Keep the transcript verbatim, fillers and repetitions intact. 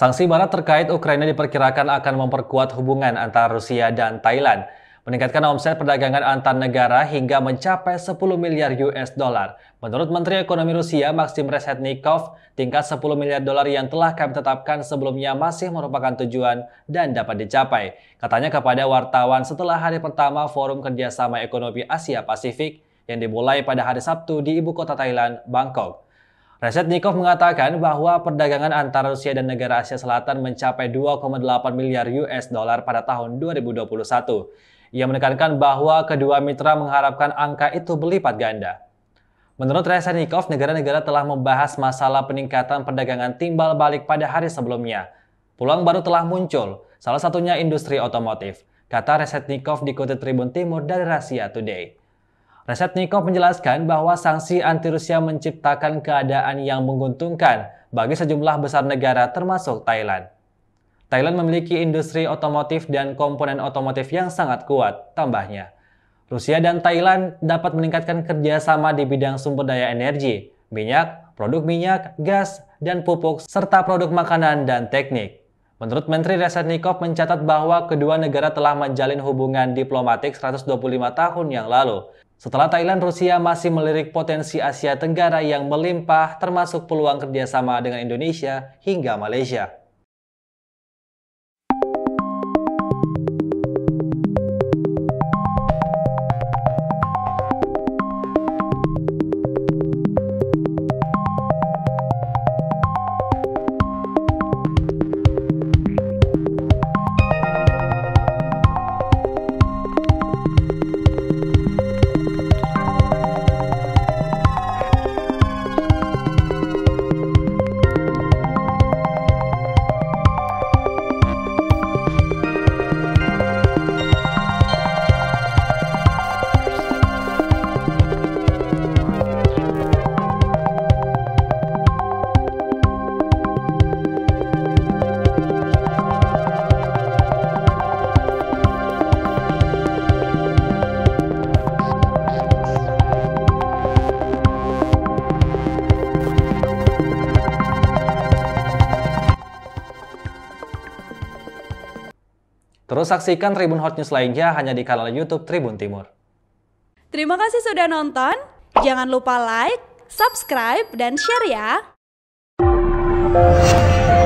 Sanksi barat terkait Ukraina diperkirakan akan memperkuat hubungan antara Rusia dan Thailand, meningkatkan omset perdagangan antar negara hingga mencapai sepuluh miliar U S dollar. Menurut Menteri Ekonomi Rusia Maxim Reshetnikov, tingkat sepuluh miliar dolar yang telah kami tetapkan sebelumnya masih merupakan tujuan dan dapat dicapai, katanya kepada wartawan setelah hari pertama Forum Kerjasama Ekonomi Asia Pasifik yang dimulai pada hari Sabtu di ibu kota Thailand, Bangkok. Reshetnikov mengatakan bahwa perdagangan antara Rusia dan negara Asia Selatan mencapai dua koma delapan miliar U S dollar pada tahun dua ribu dua puluh satu. Ia menekankan bahwa kedua mitra mengharapkan angka itu berlipat ganda. Menurut Reshetnikov, negara-negara telah membahas masalah peningkatan perdagangan timbal balik pada hari sebelumnya. Peluang baru telah muncul, salah satunya industri otomotif, kata Reshetnikov dikutip Tribun Timur dari Russia Today. Reshetnikov menjelaskan bahwa sanksi anti-Rusia menciptakan keadaan yang menguntungkan bagi sejumlah besar negara termasuk Thailand. Thailand memiliki industri otomotif dan komponen otomotif yang sangat kuat, tambahnya. Rusia dan Thailand dapat meningkatkan kerjasama di bidang sumber daya energi, minyak, produk minyak, gas, dan pupuk, serta produk makanan dan teknik. Menurut Menteri Reshetnikov mencatat bahwa kedua negara telah menjalin hubungan diplomatik seratus dua puluh lima tahun yang lalu. Setelah Thailand, Rusia masih melirik potensi Asia Tenggara yang melimpah termasuk peluang kerjasama dengan Indonesia hingga Malaysia. Terus saksikan Tribun Hot News lainnya hanya di kanal YouTube Tribun Timur. Terima kasih sudah nonton. Jangan lupa like, subscribe, dan share ya.